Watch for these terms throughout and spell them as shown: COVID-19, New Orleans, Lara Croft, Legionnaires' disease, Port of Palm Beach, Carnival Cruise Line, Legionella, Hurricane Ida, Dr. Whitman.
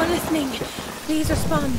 anyone listening, please respond.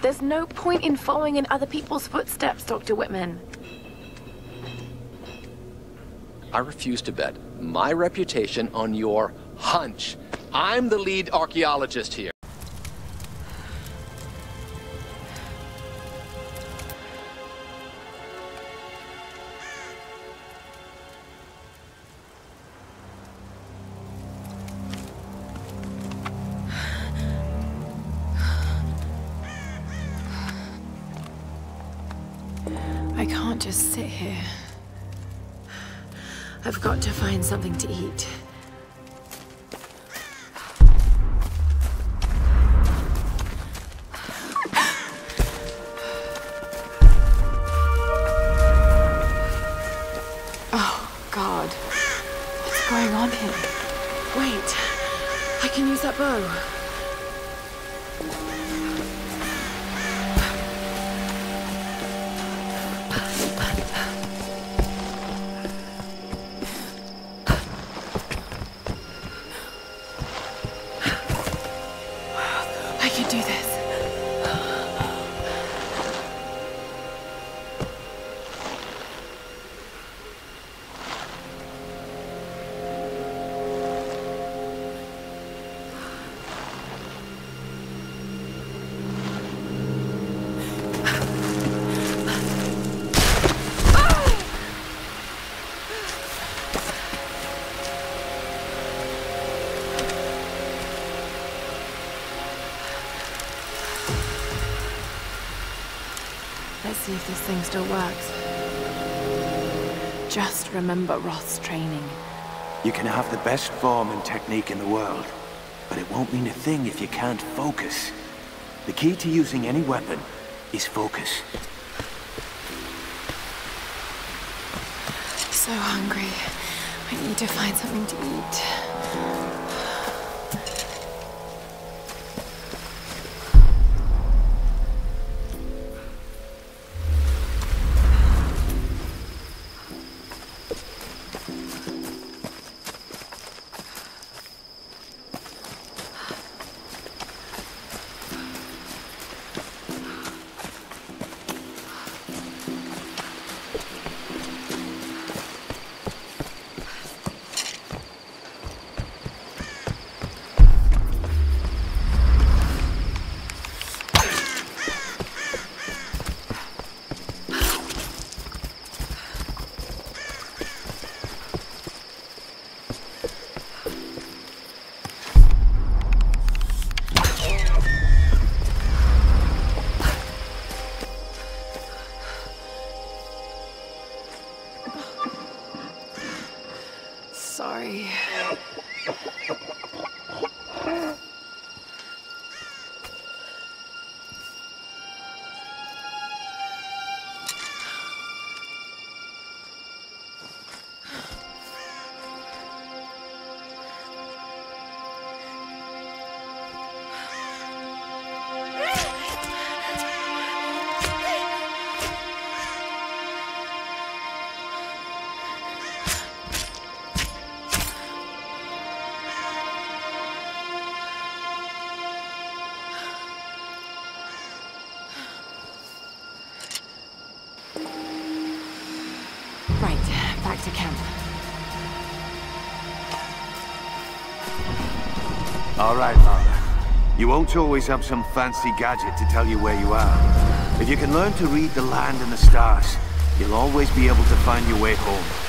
There's no point in following in other people's footsteps, Dr. Whitman. I refuse to bet my reputation on your hunch. I'm the lead archaeologist here. Just sit here. I've got to find something to eat. Oh, God. What's going on here? Wait. I can use that bow. See if this thing still works. Just remember Roth's training. You can have the best form and technique in the world, but it won't mean a thing if you can't focus. The key to using any weapon is focus. So hungry. I need to find something to eat. All right, Lara. You won't always have some fancy gadget to tell you where you are. If you can learn to read the land and the stars, you'll always be able to find your way home.